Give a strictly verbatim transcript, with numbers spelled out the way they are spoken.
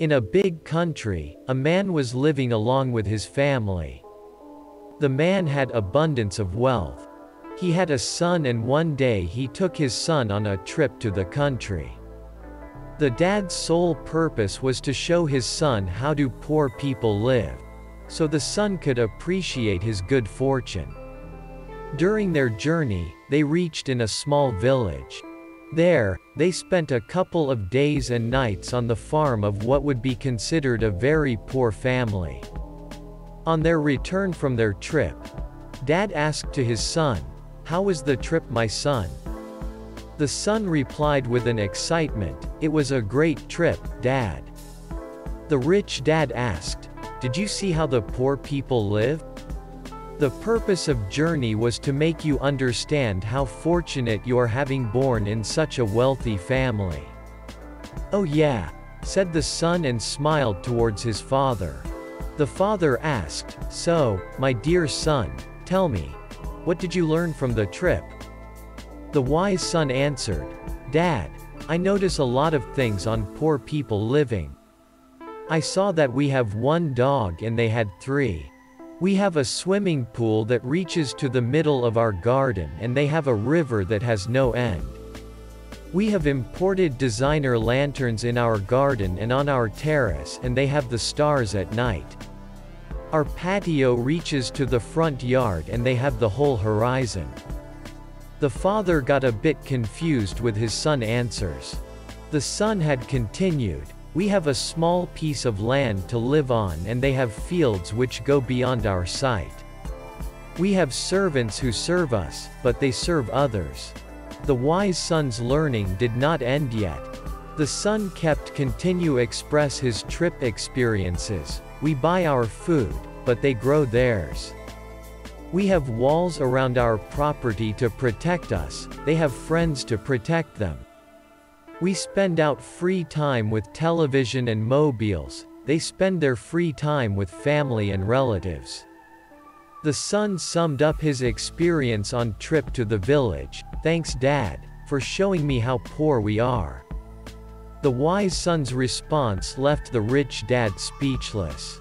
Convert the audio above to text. In a big country, a man was living along with his family. The man had abundance of wealth. He had a son, and one day he took his son on a trip to the country. The dad's sole purpose was to show his son how do poor people live, so the son could appreciate his good fortune. During their journey, they reached in a small village. There, they spent a couple of days and nights on the farm of what would be considered a very poor family. On their return from their trip, Dad asked to his son, "How was the trip, my son?" The son replied with an excitement, "It was a great trip, Dad." The rich dad asked, "Did you see how the poor people live? The purpose of journey was to make you understand how fortunate you are having born in such a wealthy family." "Oh yeah," said the son and smiled towards his father. The father asked, "So, my dear son, tell me, what did you learn from the trip?" The wise son answered, "Dad, I notice a lot of things on poor people living. I saw that we have one dog and they had three. We have a swimming pool that reaches to the middle of our garden, and they have a river that has no end. We have imported designer lanterns in our garden and on our terrace, and they have the stars at night. Our patio reaches to the front yard, and they have the whole horizon." The father got a bit confused with his son's answers. The son had continued, "We have a small piece of land to live on, and they have fields which go beyond our sight. We have servants who serve us, but they serve others." The wise son's learning did not end yet. The son kept continue express his trip experiences. "We buy our food, but they grow theirs. We have walls around our property to protect us, they have friends to protect them. We spend out free time with television and mobiles, they spend their free time with family and relatives." The son summed up his experience on trip to the village, "Thanks, Dad, for showing me how poor we are." The wise son's response left the rich dad speechless.